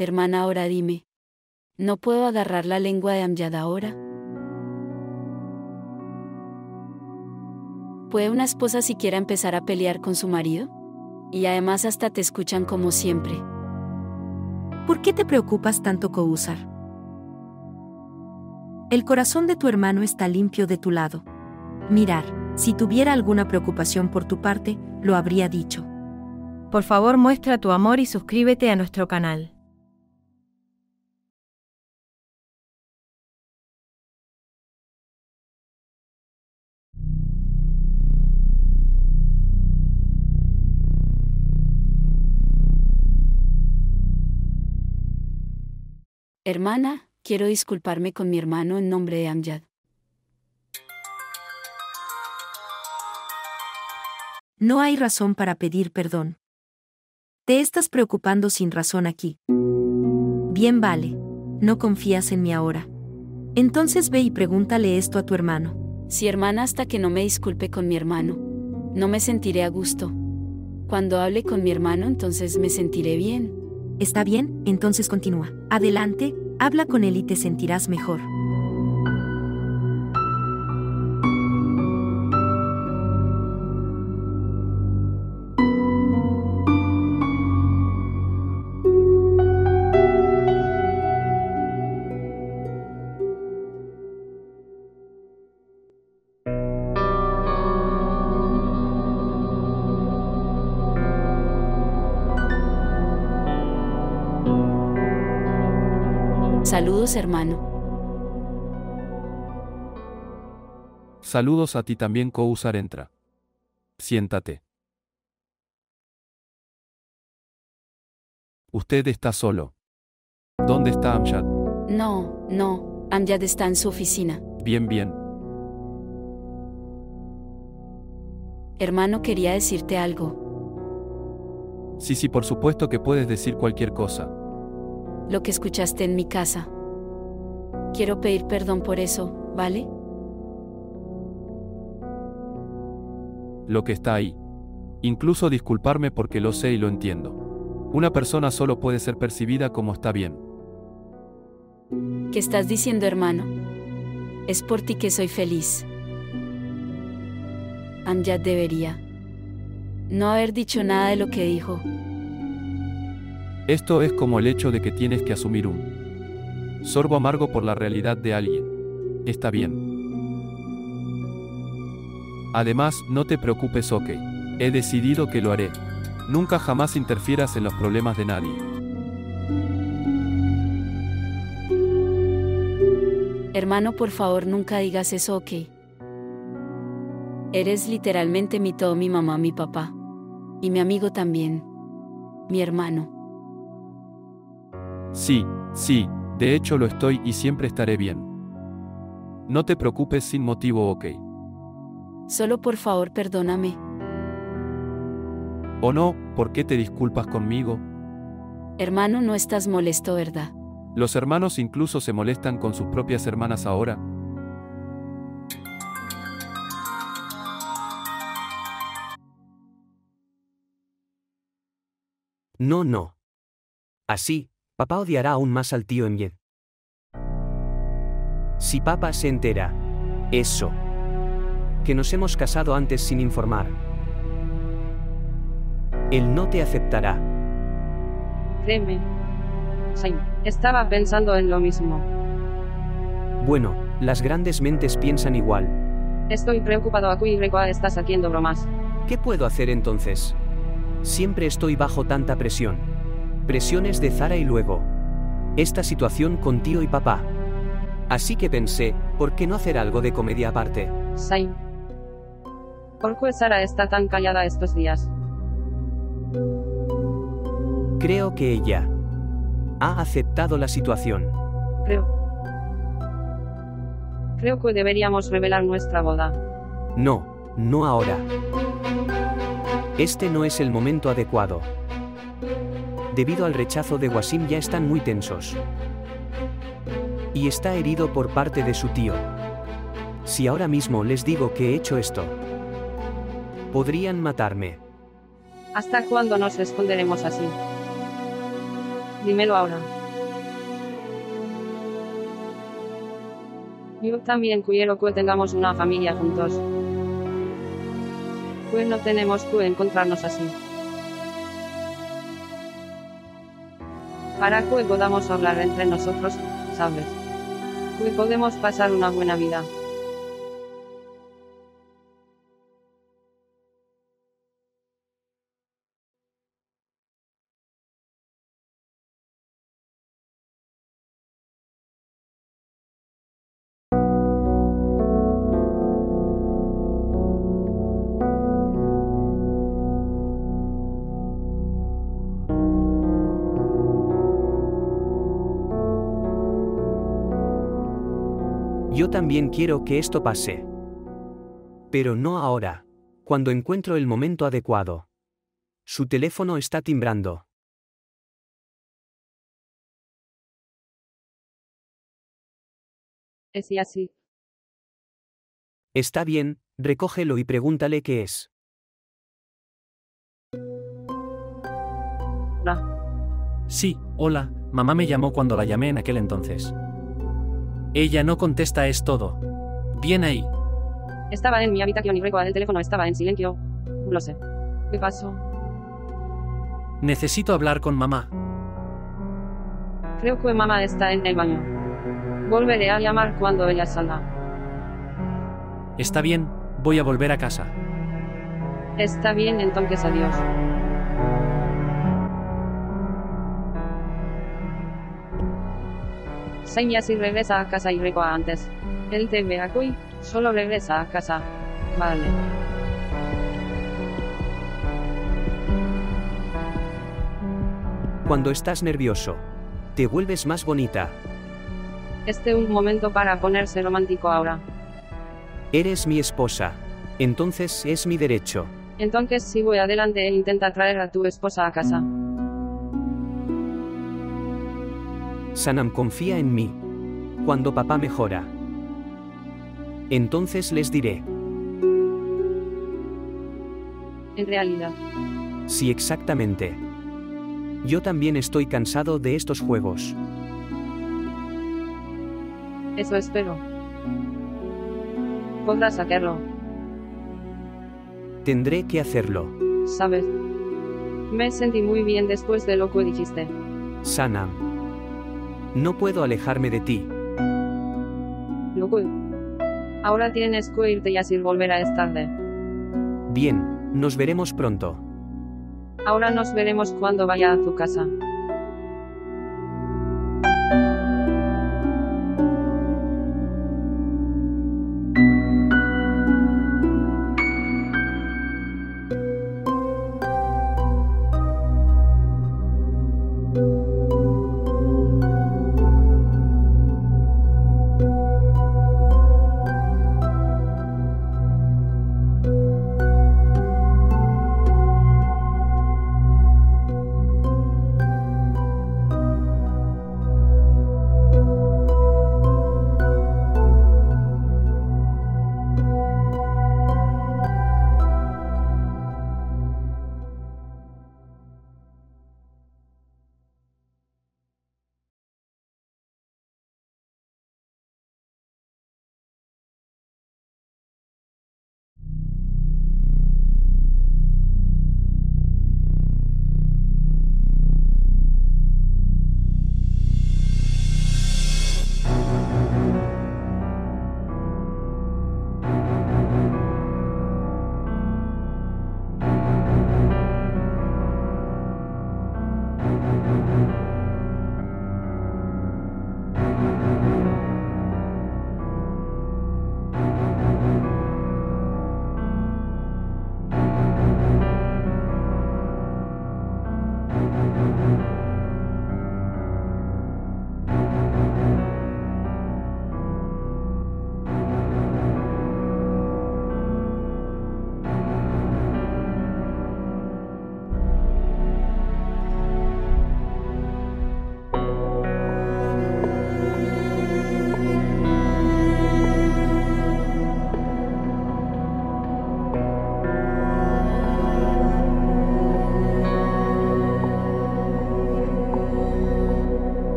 Hermana, ahora dime, ¿no puedo agarrar la lengua de Amjad ahora? ¿Puede una esposa siquiera empezar a pelear con su marido? Y además hasta te escuchan como siempre. ¿Por qué te preocupas tanto, Kousar? El corazón de tu hermano está limpio de tu lado. Mirar, si tuviera alguna preocupación por tu parte, lo habría dicho. Por favor, muestra tu amor y suscríbete a nuestro canal. Hermana, quiero disculparme con mi hermano en nombre de Amjad. No hay razón para pedir perdón. Te estás preocupando sin razón aquí. Bien, vale. No confías en mí ahora. Entonces ve y pregúntale esto a tu hermano. Sí, hermana, hasta que no me disculpe con mi hermano, no me sentiré a gusto. Cuando hable con mi hermano, entonces me sentiré bien. Está bien, entonces continúa. Adelante, habla con él y te sentirás mejor. Saludos, hermano. Saludos a ti también, Kousar. Entra. Siéntate. Usted está solo. ¿Dónde está Amjad? No. Amjad está en su oficina. Bien. Hermano, quería decirte algo. Sí, por supuesto que puedes decir cualquier cosa. Lo que escuchaste en mi casa. Quiero pedir perdón por eso, ¿vale? Lo que está ahí. Incluso disculparme porque lo sé y lo entiendo. Una persona solo puede ser percibida como está bien. ¿Qué estás diciendo, hermano? Es por ti que soy feliz. Amjad debería no haber dicho nada de lo que dijo. Esto es como el hecho de que tienes que asumir un sorbo amargo por la realidad de alguien. Está bien. Además, no te preocupes, ok. He decidido que lo haré. Nunca jamás interfieras en los problemas de nadie. Hermano, por favor, nunca digas eso, ok. Eres literalmente mi todo, mi mamá, mi papá. Y mi amigo también. Mi hermano. Sí, de hecho lo estoy y siempre estaré bien. No te preocupes sin motivo, ok. Solo por favor perdóname. ¿O no? ¿Por qué te disculpas conmigo? Hermano, no estás molesto, ¿verdad? Los hermanos incluso se molestan con sus propias hermanas ahora. No. Así. Papá odiará aún más al tío Amjad. Si papá se entera. Eso. Que nos hemos casado antes sin informar. Él no te aceptará. Créeme. Saim, estaba pensando en lo mismo. Bueno, las grandes mentes piensan igual. Estoy preocupado, Aku, y Reco estás haciendo bromas. ¿Qué puedo hacer entonces? Siempre estoy bajo tanta presión. Presiones de Zara y luego esta situación con tío y papá. Así que pensé, ¿por qué no hacer algo de comedia aparte? Zain, ¿por qué Zara está tan callada estos días? Creo que ella ha aceptado la situación. Creo que deberíamos revelar nuestra boda. No ahora. Este no es el momento adecuado. Debido al rechazo de Wasim ya están muy tensos. Y está herido por parte de su tío. Si ahora mismo les digo que he hecho esto, podrían matarme. ¿Hasta cuándo nos esconderemos así? Dímelo ahora. Yo también quiero que tengamos una familia juntos. Pues no tenemos que encontrarnos así. Para que podamos hablar entre nosotros, ¿sabes? Que podemos pasar una buena vida. Yo también quiero que esto pase. Pero no ahora, cuando encuentro el momento adecuado. Su teléfono está timbrando. Es Yasir. Está bien, recógelo y pregúntale qué es. Hola. Sí, hola, mamá me llamó cuando la llamé en aquel entonces. Ella no contesta, es todo. Bien ahí. Estaba en mi habitación y Reco, el teléfono estaba en silencio. Lo sé. ¿Qué pasó? Necesito hablar con mamá. Creo que mamá está en el baño. Volveré a llamar cuando ella salga. Está bien, voy a volver a casa. Está bien, entonces adiós. Zain Yasir regresa a casa y Reco antes. Él te ve aquí, solo regresa a casa. Vale. Cuando estás nervioso, te vuelves más bonita. Este es un momento para ponerse romántico ahora. Eres mi esposa, entonces es mi derecho. Entonces si voy adelante e intenta traer a tu esposa a casa. Sanam confía en mí. Cuando papá mejora, entonces les diré. En realidad. Sí, exactamente. Yo también estoy cansado de estos juegos. Eso espero. Podrás sacarlo. Tendré que hacerlo. Sabes. Me sentí muy bien después de lo que dijiste. Sanam. No puedo alejarme de ti. Loco. Ahora tienes que irte y así volverás tarde. Bien, nos veremos pronto. Ahora nos veremos cuando vaya a tu casa.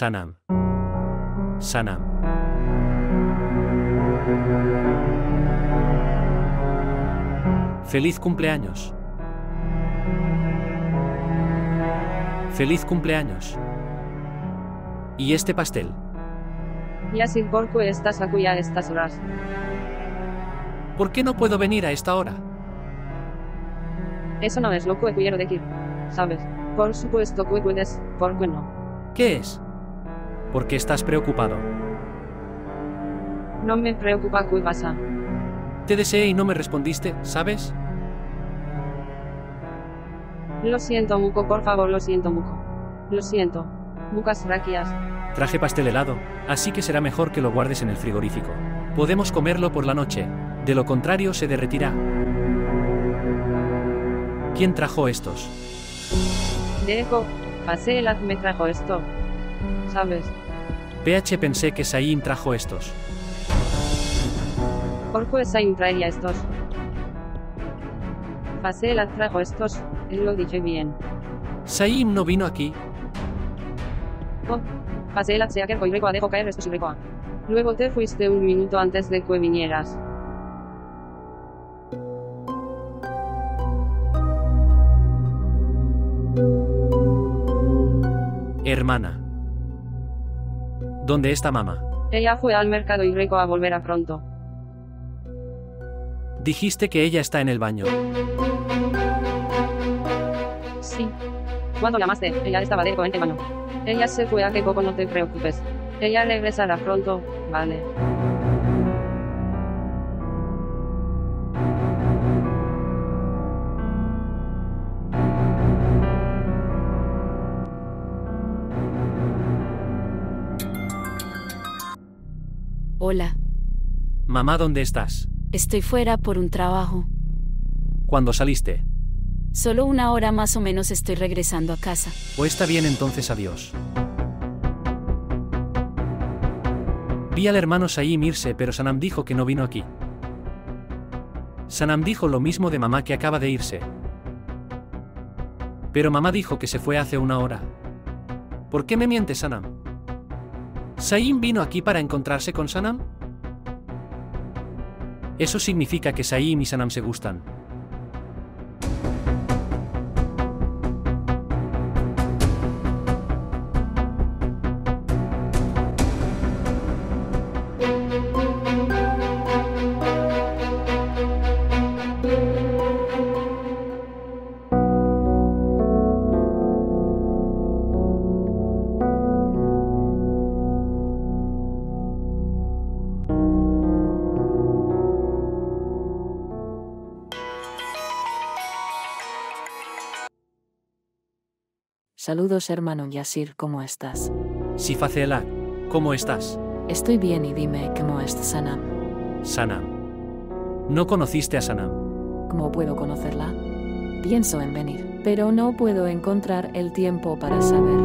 Sanam. Sanam. ¡Feliz cumpleaños! ¡Feliz cumpleaños! ¿Y este pastel? Yasir, ¿por qué estás aquí a estas horas? ¿Por qué no puedo venir a esta hora? Eso no es lo que quiero decir, ¿sabes? Por supuesto que puedes, ¿por qué no? ¿Qué es? ¿Por qué estás preocupado? No me preocupa qué pasa. Te deseé y no me respondiste, ¿sabes? Lo siento mucho, por favor, lo siento mucho. Lo siento. Muchas gracias. Traje pastel helado, así que será mejor que lo guardes en el frigorífico. Podemos comerlo por la noche, de lo contrario se derretirá. ¿Quién trajo estos? Reco, Paselat me trajo esto. ¿Sabes? PH, pensé que Saim trajo estos. ¿Por qué Saim traería estos? Paselat trajo estos, él lo dije bien. Saim no vino aquí. Oh, Paselat se acercó y Reco dejó caer estos y Reco. Luego te fuiste un minuto antes de que vinieras. Hermana. ¿Dónde está mamá? Ella fue al mercado y Reco a volver a pronto. Dijiste que ella está en el baño. Sí. Cuando llamaste, ella estaba de en el baño. Ella se fue a que poco, no te preocupes. Ella regresará pronto, ¿vale? Hola. Mamá, ¿dónde estás? Estoy fuera por un trabajo. ¿Cuándo saliste? Solo una hora más o menos, estoy regresando a casa. O está bien, entonces adiós. Vi al hermano Saim irse, pero Sanam dijo que no vino aquí. Sanam dijo lo mismo de mamá, que acaba de irse. Pero mamá dijo que se fue hace una hora. ¿Por qué me mientes, Sanam? ¿Saim vino aquí para encontrarse con Sanam? Eso significa que Saim y Sanam se gustan. Saludos, hermano Yasir, ¿cómo estás? Sí, Facela, ¿cómo estás? Estoy bien, y dime, ¿cómo está Sanam? Sanam. ¿No conociste a Sanam? ¿Cómo puedo conocerla? Pienso en venir, pero no puedo encontrar el tiempo para saber.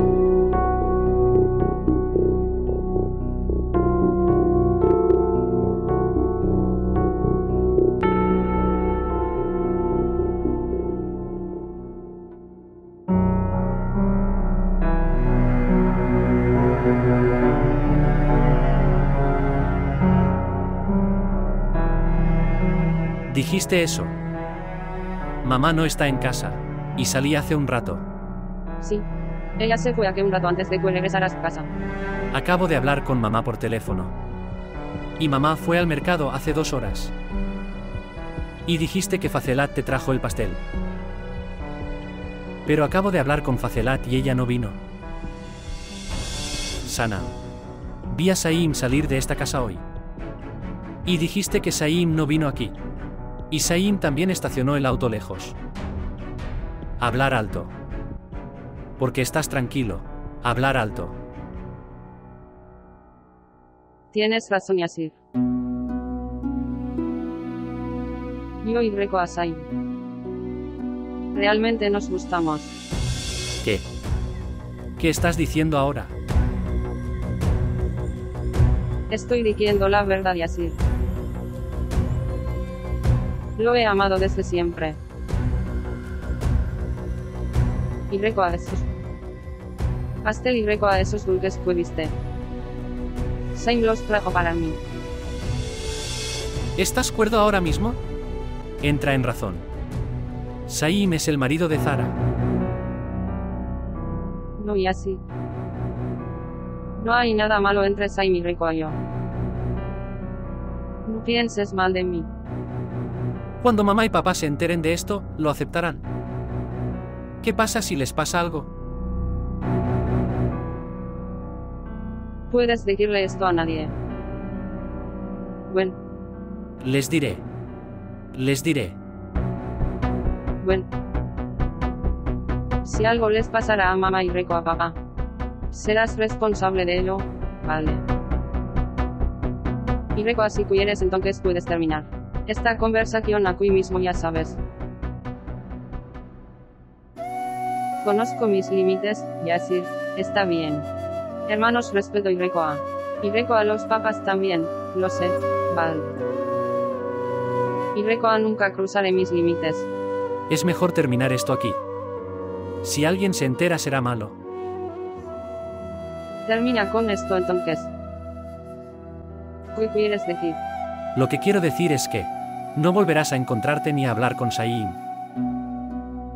¿Dijiste eso? Mamá no está en casa, y salí hace un rato. Sí, ella se fue hace un rato antes de que regresaras a casa. Acabo de hablar con mamá por teléfono. Y mamá fue al mercado hace 2 horas. Y dijiste que Facelat te trajo el pastel. Pero acabo de hablar con Facelat y ella no vino. Sanam. Vi a Saim salir de esta casa hoy. Y dijiste que Saim no vino aquí. Y Saim también estacionó el auto lejos. Hablar alto. Porque estás tranquilo. Hablar alto. Tienes razón, Yasir. Yo y Reco a Saim. Realmente nos gustamos. ¿Qué? ¿Qué estás diciendo ahora? Estoy diciendo la verdad, Yasir. Lo he amado desde siempre. Y Reco a Jesús. Hazte y Reco a esos dulces que viste. Saim los trajo para mí. ¿Estás cuerdo ahora mismo? Entra en razón. Saim es el marido de Zara. No, y así. No hay nada malo entre Saim y Reco y yo. No pienses mal de mí. Cuando mamá y papá se enteren de esto, lo aceptarán. ¿Qué pasa si les pasa algo? Puedes decirle esto a nadie. Bueno. Les diré. Les diré. Bueno. Si algo les pasará a mamá y Reco a papá, serás responsable de ello, vale. Y Reco, si quieres entonces puedes terminar esta conversación aquí mismo, ya sabes. Conozco mis límites, Yasir, está bien. Hermanos, respeto y Reco a. Y Reco a los papas también, lo sé, vale. Y Reco a nunca cruzaré mis límites. Es mejor terminar esto aquí. Si alguien se entera será malo. Termina con esto entonces. ¿Qué quieres decir? Lo que quiero decir es que no volverás a encontrarte ni a hablar con Saim.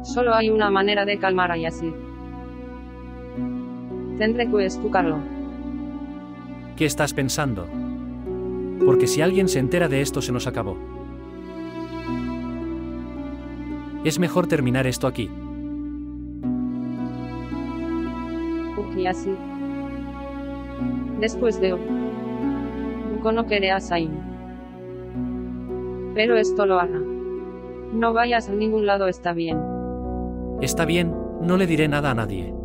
Solo hay una manera de calmar a Yasir. Tendré que escucharlo. ¿Qué estás pensando? Porque si alguien se entera de esto se nos acabó. Es mejor terminar esto aquí. Yasir. Después de hoy, no querré a Saim. Pero esto lo hará. No vayas a ningún lado, está bien. Está bien, no le diré nada a nadie.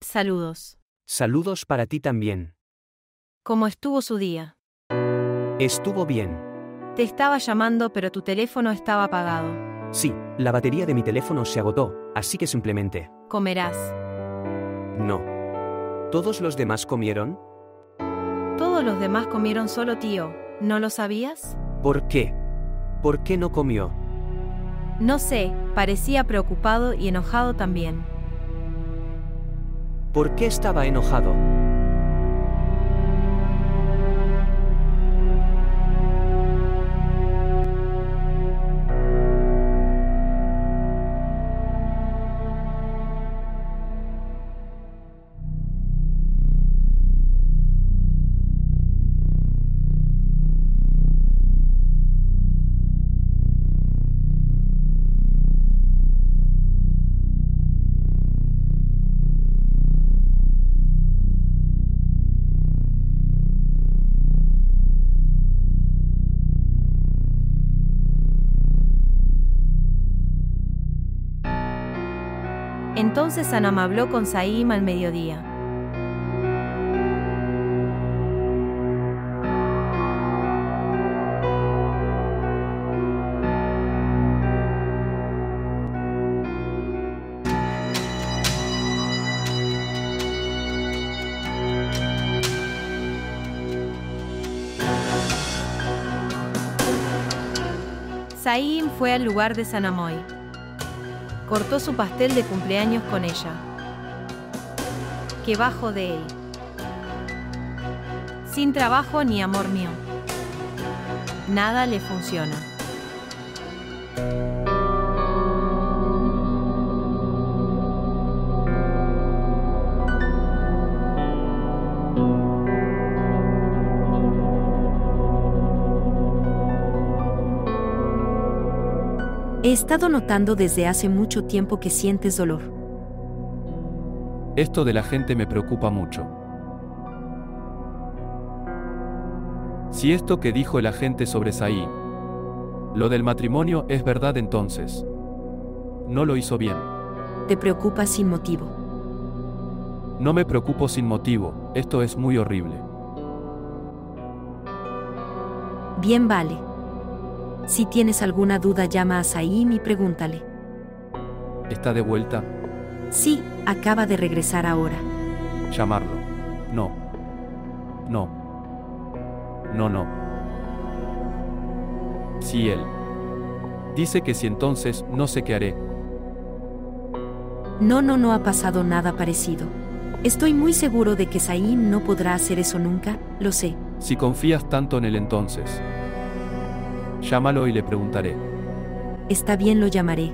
Saludos. Saludos para ti también. ¿Cómo estuvo su día? Estuvo bien. Te estaba llamando pero tu teléfono estaba apagado. Sí, la batería de mi teléfono se agotó, así que simplemente... ¿Comerás? No. ¿Todos los demás comieron? Todos los demás comieron solo tío, ¿no lo sabías? ¿Por qué? ¿Por qué no comió? No sé, parecía preocupado y enojado también. ¿Por qué estaba enojado? Entonces Sanam habló con Saim al mediodía. Saim fue al lugar de Sanam hoy. Cortó su pastel de cumpleaños con ella. Que bajo de él. Sin trabajo ni amor mío. Nada le funciona. He estado notando desde hace mucho tiempo que sientes dolor. Esto de la gente me preocupa mucho. Si esto que dijo la gente sobre Saim, lo del matrimonio es verdad entonces, no lo hizo bien. Te preocupas sin motivo. No me preocupo sin motivo. Esto es muy horrible. Bien, vale. Si tienes alguna duda, llama a Saim y pregúntale. ¿Está de vuelta? Sí, acaba de regresar ahora. Llamarlo. No. No. No, no. Si él dice que sí, entonces no sé qué haré. No, no, no ha pasado nada parecido. Estoy muy seguro de que Saim no podrá hacer eso nunca, lo sé. Si confías tanto en él, entonces llámalo y le preguntaré. Está bien, lo llamaré.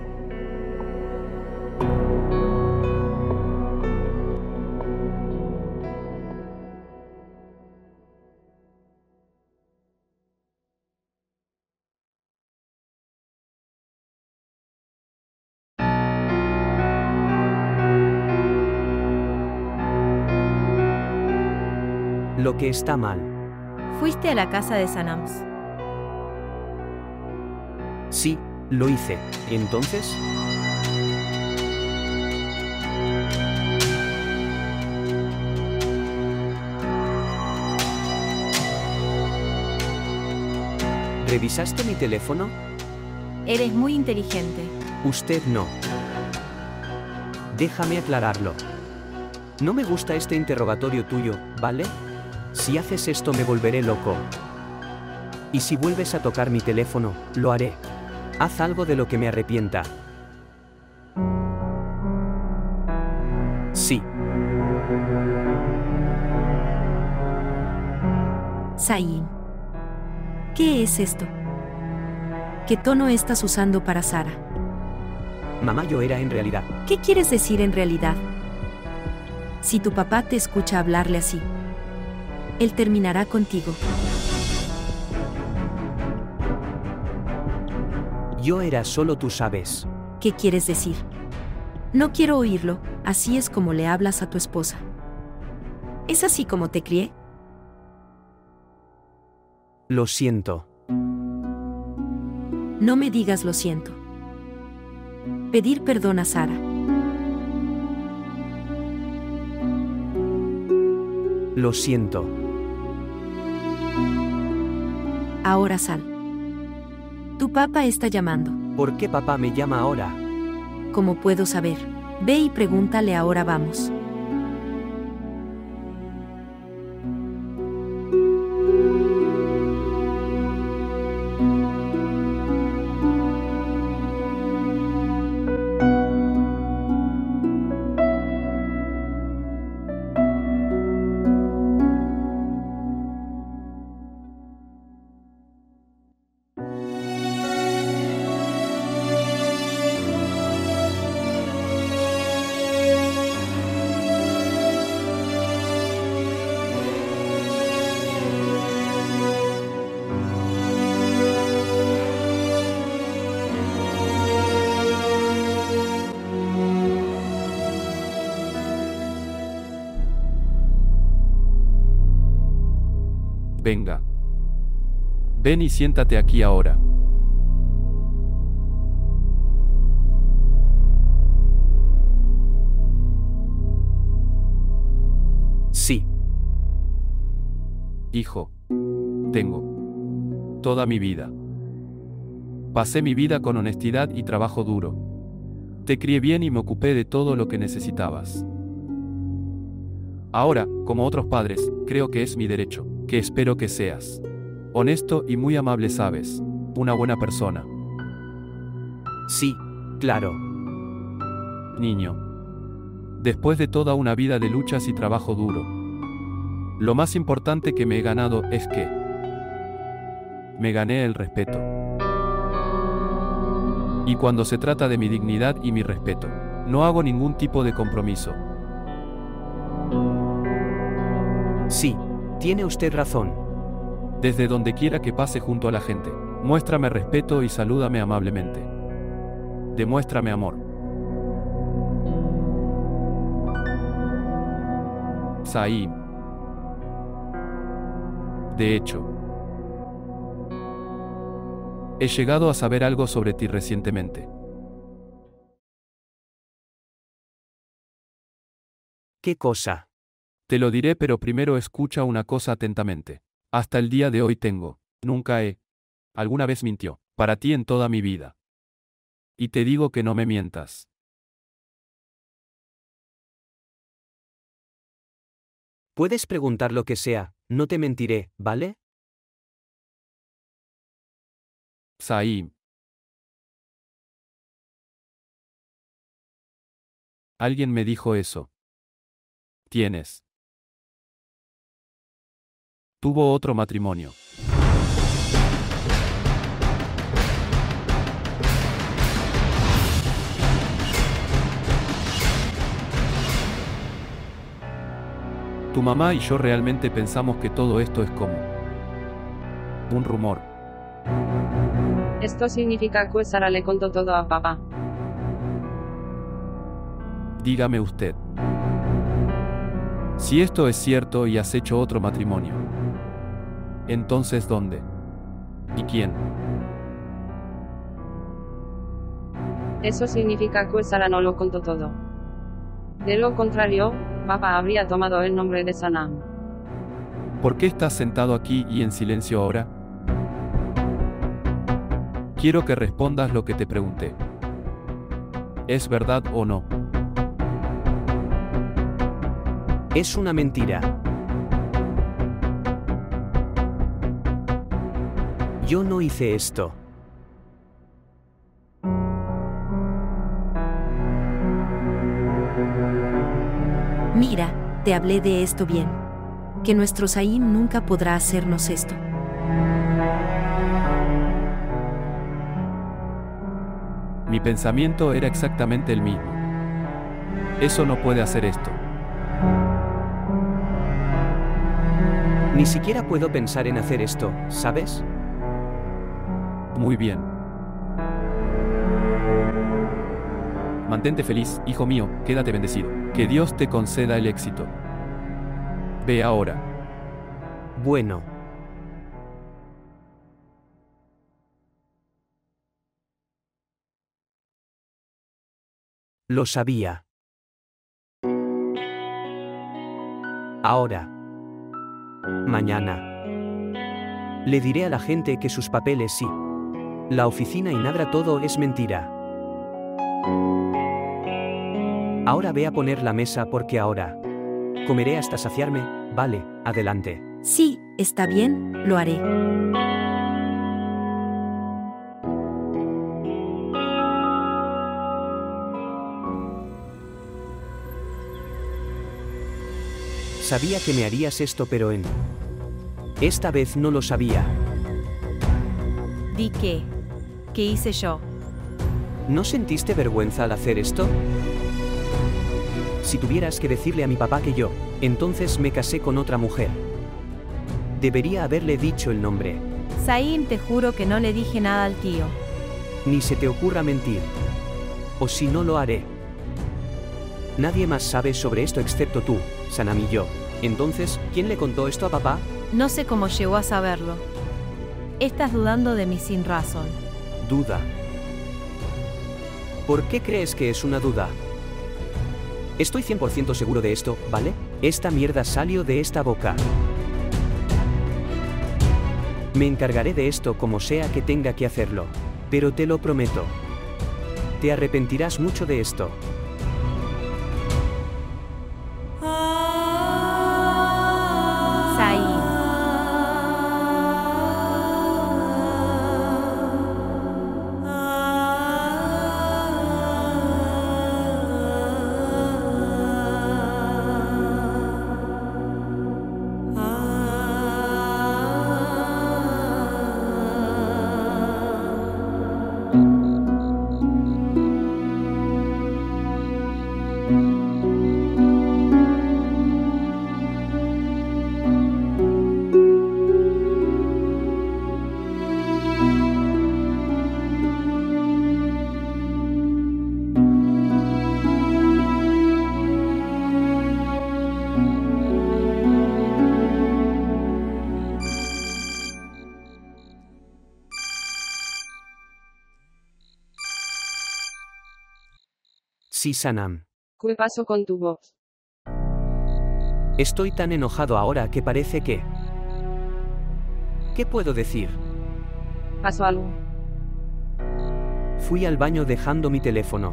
Lo que está mal. ¿Fuiste a la casa de Sanam? Sí, lo hice. ¿Entonces? ¿Revisaste mi teléfono? Eres muy inteligente. Usted no. Déjame aclararlo. No me gusta este interrogatorio tuyo, ¿vale? Si haces esto me volveré loco. Y si vuelves a tocar mi teléfono, lo haré. Haz algo de lo que me arrepienta. Sí. Zain, ¿qué es esto? ¿Qué tono estás usando para Zara? Mamá, yo era en realidad. ¿Qué quieres decir en realidad? Si tu papá te escucha hablarle así, él terminará contigo. Yo era solo tú sabes. ¿Qué quieres decir? No quiero oírlo. Así es como le hablas a tu esposa. ¿Es así como te crié? Lo siento. No me digas lo siento. Pedir perdón a Zara. Lo siento. Ahora sal. Tu papá está llamando. ¿Por qué papá me llama ahora? ¿Cómo puedo saber? Ve y pregúntale ahora, vamos. Venga. Ven y siéntate aquí ahora. Sí. Hijo, tengo toda mi vida. Pasé mi vida con honestidad y trabajo duro. Te crié bien y me ocupé de todo lo que necesitabas. Ahora, como otros padres, creo que es mi derecho. Que espero que seas honesto y muy amable, sabes, una buena persona. Sí, claro. Niño, después de toda una vida de luchas y trabajo duro, lo más importante que me he ganado es que me gané el respeto. Y cuando se trata de mi dignidad y mi respeto, no hago ningún tipo de compromiso. Sí. Tiene usted razón. Desde donde quiera que pase junto a la gente, muéstrame respeto y salúdame amablemente. Demuéstrame amor. Saim. De hecho, he llegado a saber algo sobre ti recientemente. ¿Qué cosa? Te lo diré, pero primero escucha una cosa atentamente. Hasta el día de hoy tengo. Nunca he. Alguna vez mintió. Para ti en toda mi vida. Y te digo que no me mientas. Puedes preguntar lo que sea, no te mentiré, ¿vale? Saim. Alguien me dijo eso. Tienes. Tuvo otro matrimonio. Tu mamá y yo realmente pensamos que todo esto es como un rumor. Esto significa que Sara le contó todo a papá. Dígame usted. Si esto es cierto y has hecho otro matrimonio, entonces ¿dónde? ¿Y quién? Eso significa que Sara no lo contó todo. De lo contrario, papá habría tomado el nombre de Sanam. ¿Por qué estás sentado aquí y en silencio ahora? Quiero que respondas lo que te pregunté. ¿Es verdad o no? Es una mentira. Yo no hice esto. Mira, te hablé de esto bien. Que nuestro Zain nunca podrá hacernos esto. Mi pensamiento era exactamente el mismo. Eso no puede hacer esto. Ni siquiera puedo pensar en hacer esto, ¿sabes? Muy bien. Mantente feliz, hijo mío, quédate bendecido. Que Dios te conceda el éxito. Ve ahora. Bueno. Lo sabía. Ahora. Mañana. Le diré a la gente que sus papeles sí. La oficina y nada, todo es mentira. Ahora ve a poner la mesa porque ahora comeré hasta saciarme, vale, adelante. Sí, está bien, lo haré. Sabía que me harías esto, pero esta vez no lo sabía. ¿Di qué? ¿Qué hice yo? ¿No sentiste vergüenza al hacer esto? Si tuvieras que decirle a mi papá que yo, entonces me casé con otra mujer. Debería haberle dicho el nombre. Zain, te juro que no le dije nada al tío. Ni se te ocurra mentir. O si no, lo haré. Nadie más sabe sobre esto excepto tú, Sanam y yo. Entonces, ¿quién le contó esto a papá? No sé cómo llegó a saberlo. Estás dudando de mí sin razón. Duda. ¿Por qué crees que es una duda? Estoy 100% seguro de esto, ¿vale? Esta mierda salió de esta boca. Me encargaré de esto como sea que tenga que hacerlo. Pero te lo prometo. Te arrepentirás mucho de esto. Sí, Sanam. ¿Qué pasó con tu voz? Estoy tan enojado ahora que parece que... ¿Qué puedo decir? ¿Pasó algo? Fui al baño dejando mi teléfono.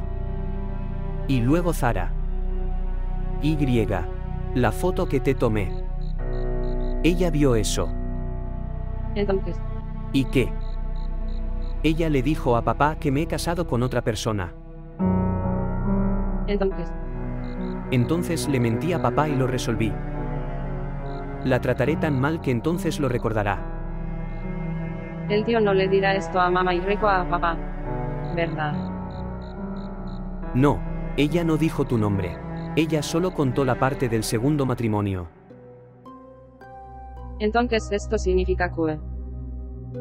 Y luego Zara. La foto que te tomé. Ella vio eso. Entonces. ¿Y qué? Ella le dijo a papá que me he casado con otra persona. Entonces. Entonces le mentí a papá y lo resolví. La trataré tan mal que entonces lo recordará. El tío no le dirá esto a mamá y Reco a papá, ¿verdad? No, ella no dijo tu nombre. Ella solo contó la parte del segundo matrimonio. Entonces esto significa que...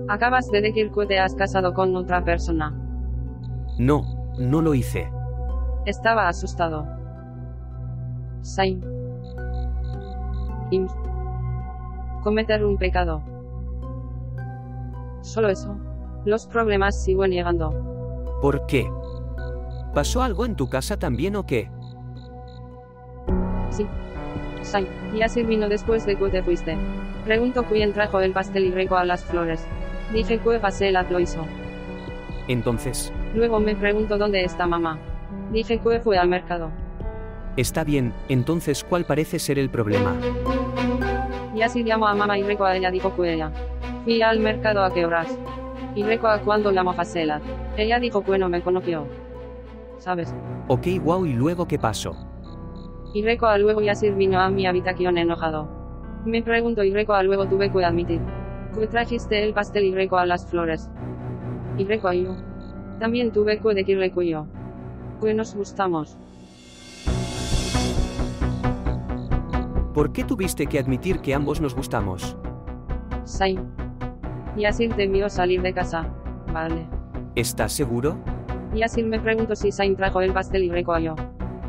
acabas de decir que te has casado con otra persona. No, no lo hice. Estaba asustado. Saim. Cometer un pecado. Solo eso. Los problemas siguen llegando. ¿Por qué? ¿Pasó algo en tu casa también o qué? Sí. Saim, Yasir vino después de que te fuiste. Preguntó quién trajo el pastel y Reco a las flores. Dije que Basil lo hizo. Entonces. Luego me preguntó dónde está mamá. Dije que fue al mercado. Está bien, entonces ¿cuál parece ser el problema? Yasir llamó a mamá y Reco a ella dijo que ella. Fui al mercado a qué horas. Y Reco a cuando llamó Fasela. Ella dijo que no me conoció. ¿Sabes? Ok, wow, ¿y luego qué pasó? Y Reco a luego Yasir vino a mi habitación enojado. Me preguntó y Reco a luego tuve que admitir. Que trajiste el pastel y Reco a las flores. Y Reco a yo. También tuve que decirle que yo. Que nos gustamos. ¿Por qué tuviste que admitir que ambos nos gustamos? Sí. Yasir temió salir de casa. Vale. ¿Estás seguro? Yasir me preguntó si Zain trajo el pastel y Reco a yo.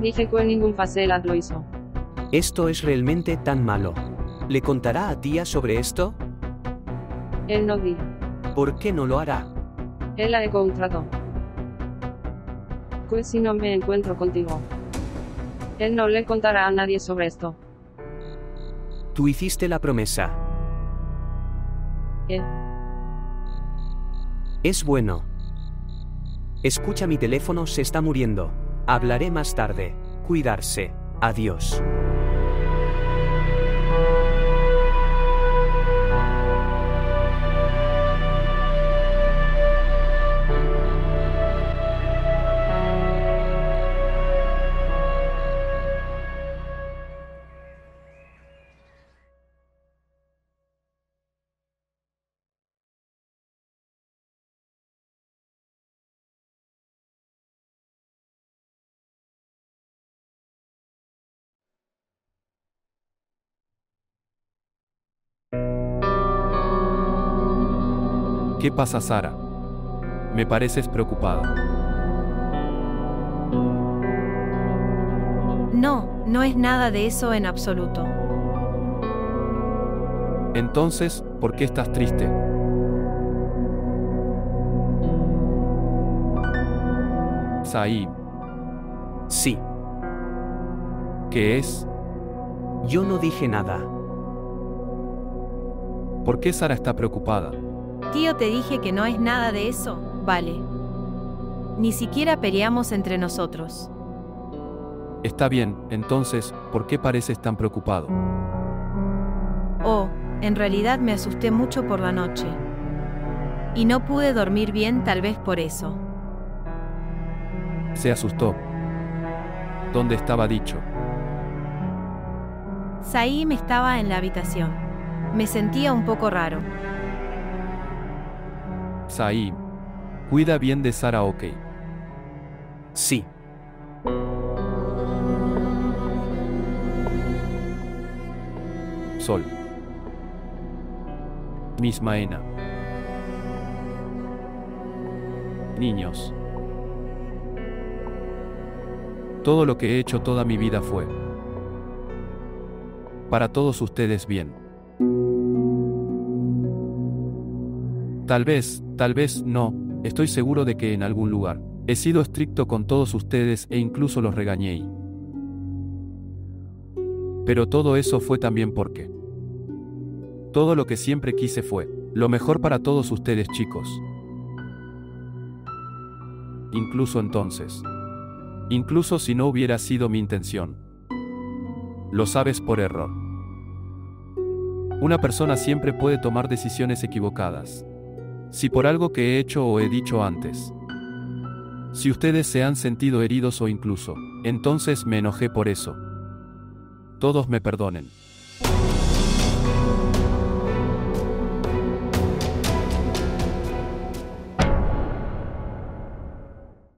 Dije que ningún facelad lo hizo. Esto es realmente tan malo. ¿Le contará a tía sobre esto? Él no dijo. ¿Por qué no lo hará? Él ha hecho un trato. Que si no me encuentro contigo. Él no le contará a nadie sobre esto. Tú hiciste la promesa. ¿Eh? Es bueno. Escucha, mi teléfono se está muriendo. Hablaré más tarde. Cuidarse. Adiós. ¿Qué pasa, Zara? Me pareces preocupada. No, no es nada de eso en absoluto. Entonces, ¿por qué estás triste? Saim. Sí. ¿Qué es? Yo no dije nada. ¿Por qué Zara está preocupada? Tío, te dije que no es nada de eso, vale. Ni siquiera peleamos entre nosotros. Está bien, entonces, ¿por qué pareces tan preocupado? Oh, en realidad me asusté mucho por la noche. Y no pude dormir bien, tal vez por eso. Se asustó. ¿Dónde estaba dicho? Saim estaba en la habitación. Me sentía un poco raro. Saim, cuida bien de Zara, ¿ok? Sí. Sol. Mismaena. Niños. Todo lo que he hecho toda mi vida fue para todos ustedes bien. Tal vez no, estoy seguro de que en algún lugar he sido estricto con todos ustedes e incluso los regañé. Pero todo eso fue también porque todo lo que siempre quise fue lo mejor para todos ustedes, chicos. Incluso entonces. Incluso si no hubiera sido mi intención. Lo sabes por error. Una persona siempre puede tomar decisiones equivocadas. Si por algo que he hecho o he dicho antes. Si ustedes se han sentido heridos o incluso, entonces me enojé por eso. Todos me perdonen.